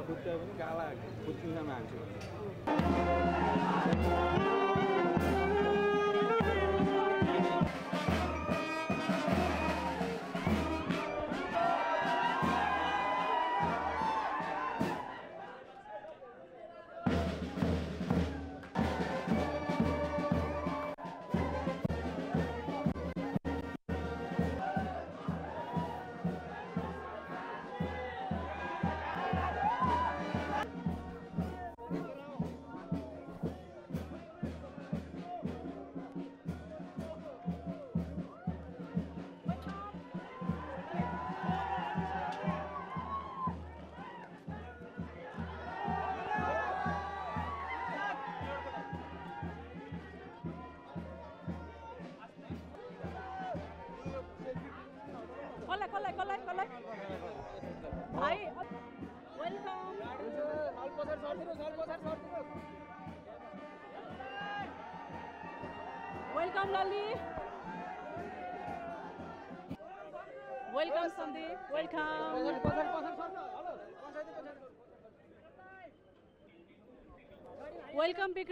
Gala Butya पनि गाला बुट्टीमा मान्छे Welcome Lali. Welcome Sandeep. Welcome. Welcome Big.